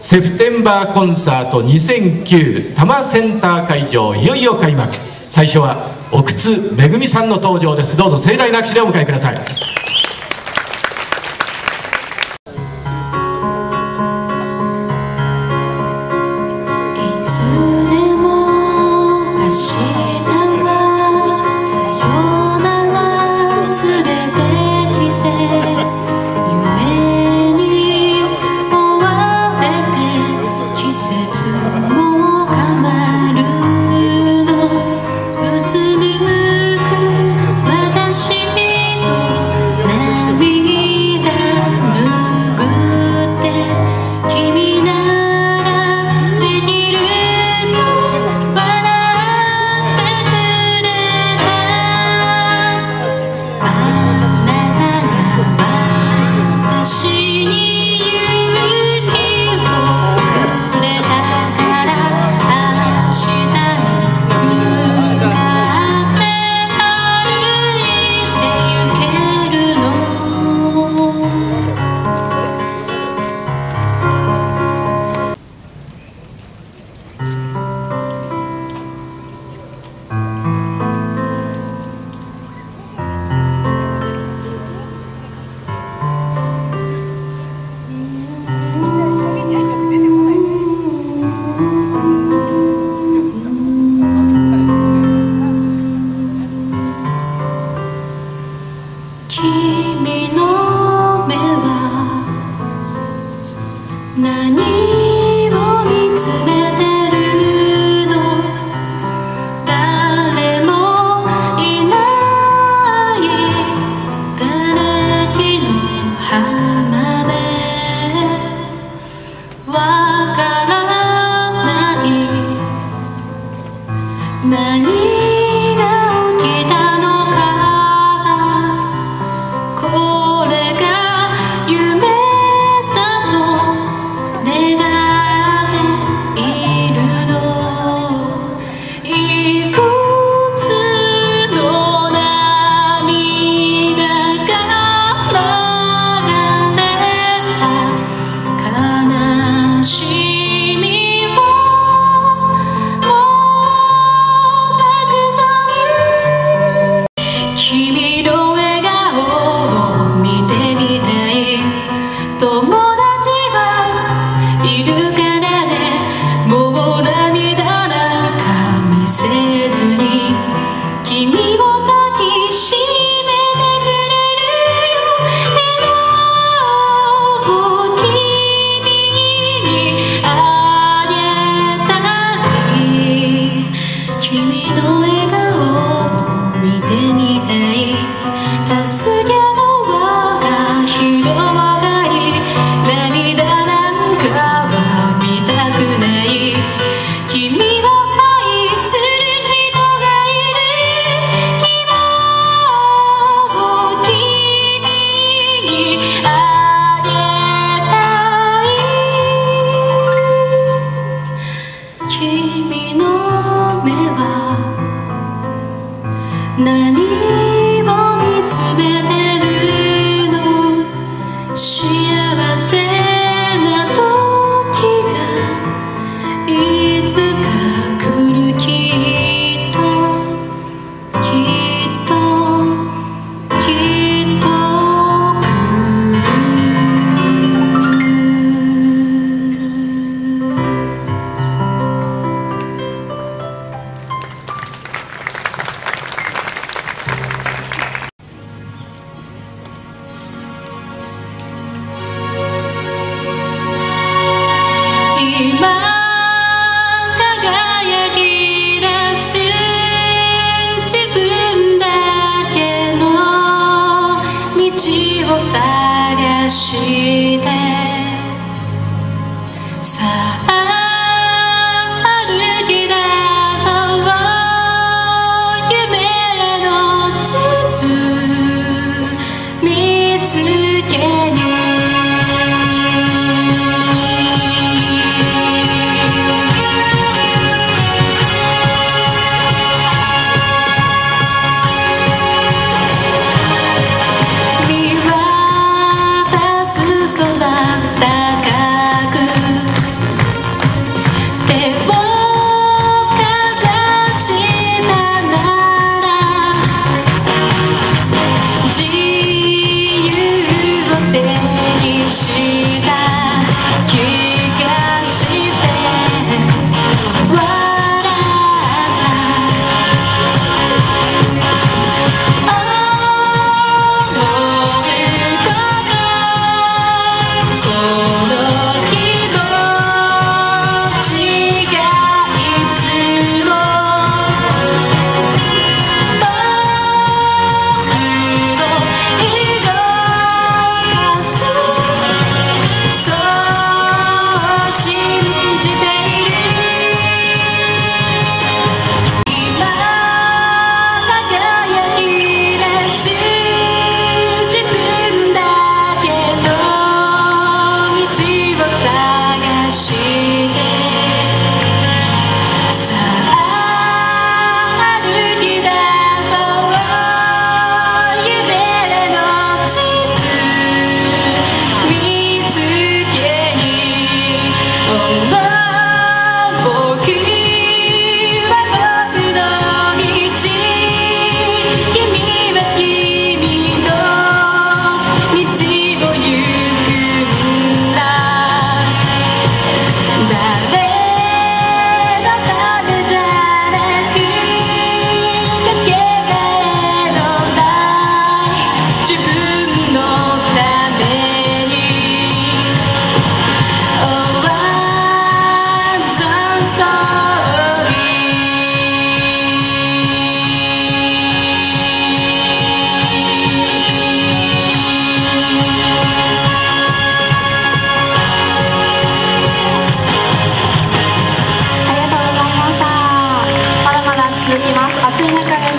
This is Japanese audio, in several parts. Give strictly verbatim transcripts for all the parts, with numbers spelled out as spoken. セプテンバーコンサートにせんきゅう多摩センター会場、いよいよ開幕。最初は奥津めぐみさんの登場です。どうぞ盛大な拍手でお迎えください。いつでも明日はさよなら連れて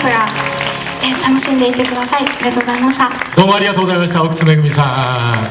ですが、え楽しんでいてください。ありがとうございました。どうもありがとうございました。奥津恵さん。